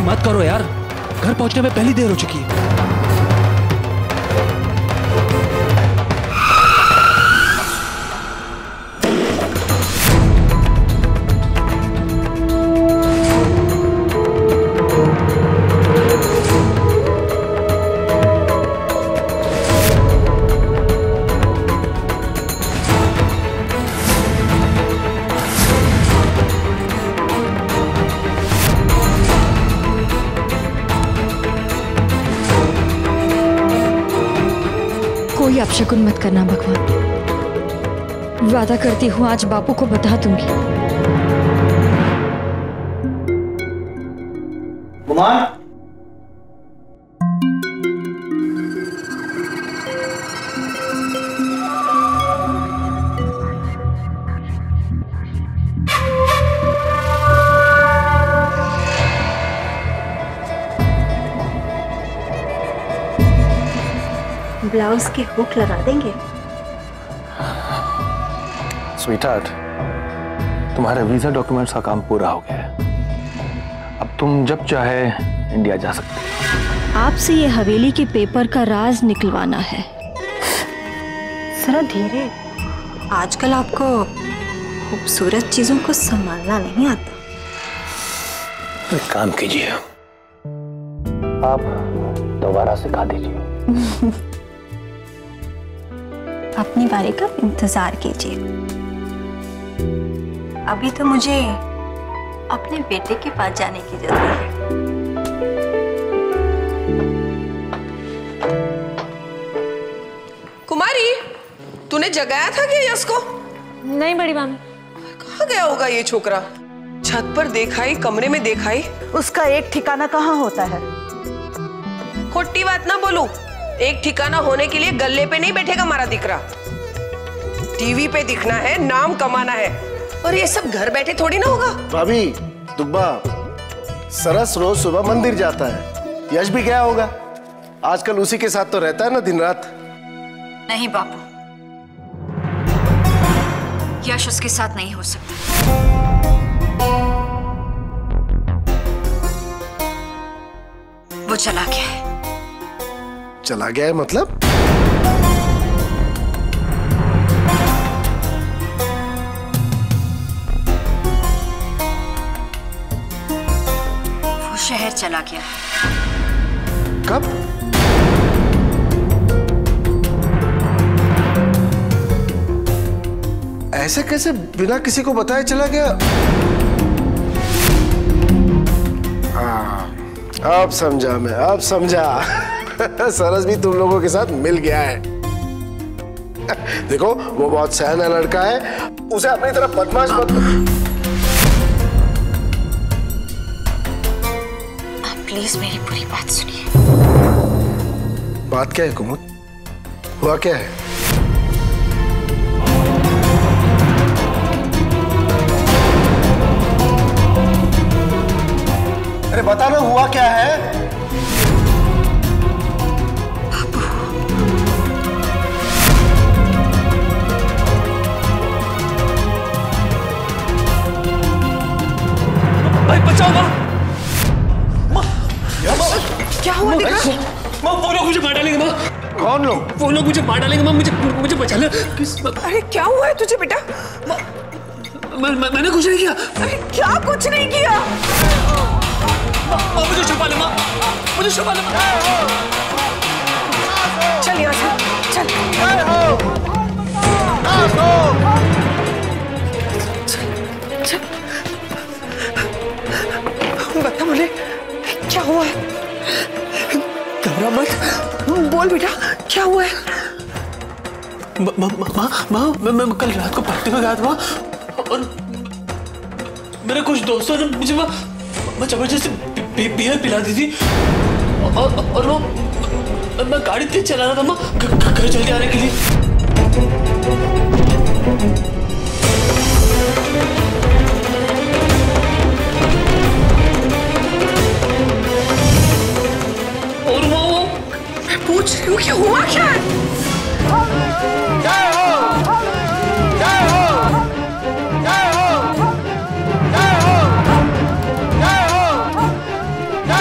जल्दी मत करो यार, घर पहुंचने में पहली देर हो चुकी है। शकुन मत करना भगवान, वादा करती हूँ आज बापू को बता दूंगी। कुमार ब्लाउज की हुक लगा देंगे। स्वीटहार्ट, तुम्हारे वीजा डॉक्यूमेंट्स का काम पूरा हो गया है, अब तुम जब चाहे इंडिया जा सकते हो। आपसे ये हवेली के पेपर का राज निकलवाना है। जरा धीरे, आजकल आपको खूबसूरत चीजों को संभालना नहीं आता। एक काम कीजिए, आप दोबारा सिखा दीजिए। अपनी बारी का इंतजार कीजिए। अभी तो मुझे अपने बेटे के पास जाने की जरूरत है। कुमारी, तूने जगाया था क्या यश को? नहीं बड़ी मामी। कहाँ गया होगा ये छोकरा? छत पर देखाई, कमरे में देखाई, उसका एक ठिकाना कहाँ होता है? खोटी बात ना बोलू, एक ठिकाना होने के लिए गल्ले पे नहीं बैठेगा हमारा दिकरा। टीवी पे दिखना है, नाम कमाना है, और ये सब घर बैठे थोड़ी ना होगा। भाभी, दुब्बा, सरस रोज सुबह मंदिर जाता है, यश भी गया होगा। आजकल उसी के साथ तो रहता है ना दिन रात। नहीं बापू, यश उसके साथ नहीं हो सकता। वो चला गया है। चला गया है मतलब? वो शहर चला गया। कब? ऐसे कैसे बिना किसी को बताए चला गया? हाँ, अब समझा मैं, अब समझा। सरस भी तुम लोगों के साथ मिल गया है। देखो, वो बहुत सहना लड़का है, उसे अपनी तरफ बदमाश मत। प्लीज मेरी पूरी बात सुनिए। बात क्या है कुमुद? हुआ क्या है? अरे बता ना, हुआ क्या है? क्या हुआ? माँ, वो लोग मुझे मार डालेंगे। माँ, कौन लोग? वो लोग मुझे मार डालेंगे। माँ, मुझे बचा ले। अरे क्या हुआ है तुझे बेटा? मैंने कुछ नहीं किया। अरे क्या कुछ नहीं किया? माँ, मुझे छुपा ले। माँ, मुझे छुपा ले। चल यार, चल। बता मुझे क्या हुआ है? घबरा मत, बोल बेटा क्या हुआ है? मैं कल रात को पार्टी में गया था और मेरे कुछ दोस्तों ने मुझे जबरदस्ती बियर पिला दी थी और वो मैं गाड़ी तेज चला रहा था माँ, घर जल्दी आने के लिए। क्या हुआ? क्या जय हो, जय हो, जय हो, जय हो, जय हो, जय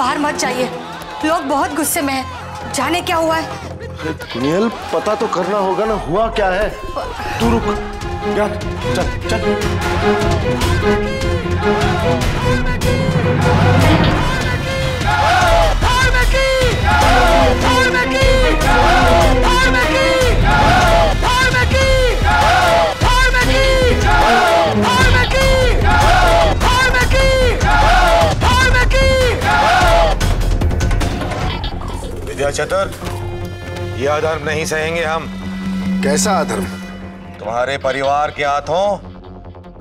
बाहर मत जाइए, लोग बहुत गुस्से में हैं। जाने क्या हुआ है? कुनियल पता तो करना होगा ना, हुआ क्या है। तू रुक, चल चल। विद्याचतर, ये अधर्म नहीं सहेंगे हम। कैसा अधर्म? तुम्हारे परिवार के हाथों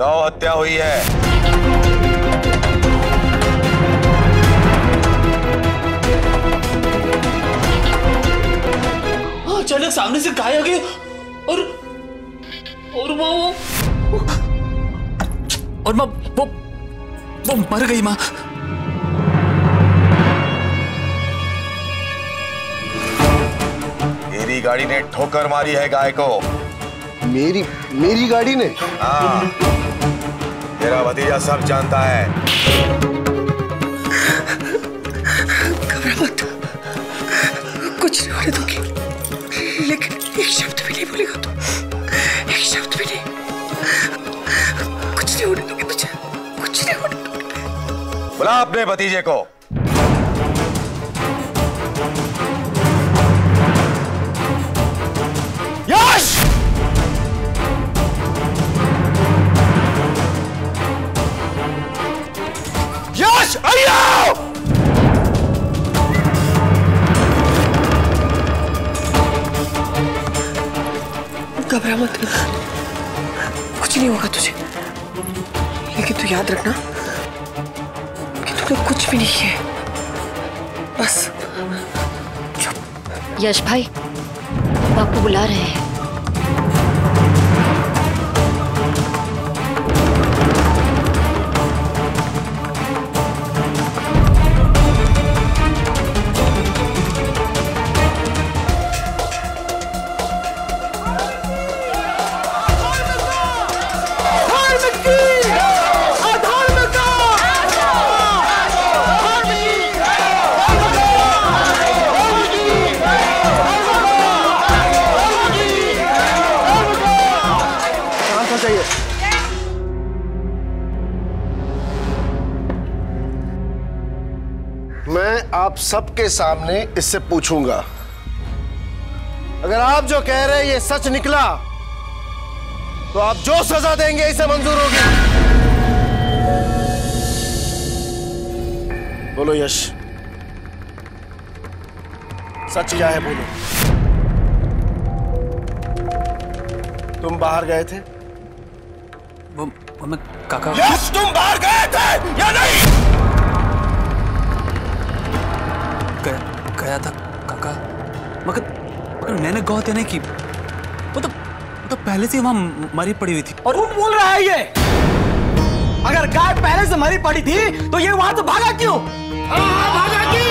गौ हत्या हुई है। अचानक सामने से गाय आ गई और माँ वो मर गई। माँ गाड़ी ने ठोकर मारी है गाय को। मेरी गाड़ी ने? हाँ, तेरा भतीजा सब जानता है। घबरा मत, कुछ नहीं होने दूंगी, लेकिन एक शब्द भी नहीं बोलेगा तू, एक शब्द भी नहीं। कुछ नहीं होने दूंगी तुझे, कुछ नहीं होने दूंगी। बुला अपने भतीजे को। यश आइयो। घबरा मत, कुछ नहीं होगा तुझे, लेकिन तू याद रखना कि तू लोग कुछ भी नहीं है। बस चुप। यश भाई, बापू बुला रहे हैं। मैं आप सबके सामने इससे पूछूंगा, अगर आप जो कह रहे हैं ये सच निकला तो आप जो सजा देंगे इसे मंजूर होगी। बोलो यश, सच क्या है? बोलो। तुम बाहर गए थे? मैं काका। यश, तुम बाहर गए थे या नहीं? गया था काका, मगर मैंने गौ हत्या नहीं की। वो तो पहले से वहां मरी पड़ी हुई थी। और झूठ बोल रहा है ये। अगर गाय पहले से मरी पड़ी थी तो ये वहां से भागा क्यों? भागा क्यों?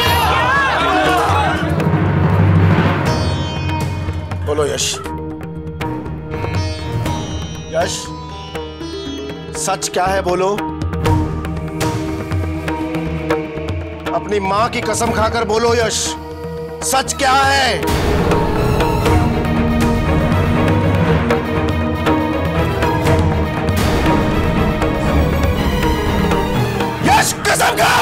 बोलो यश। यश, सच क्या है? बोलो। अपनी मां की कसम खाकर बोलो यश, सच क्या है? यश कसम खा।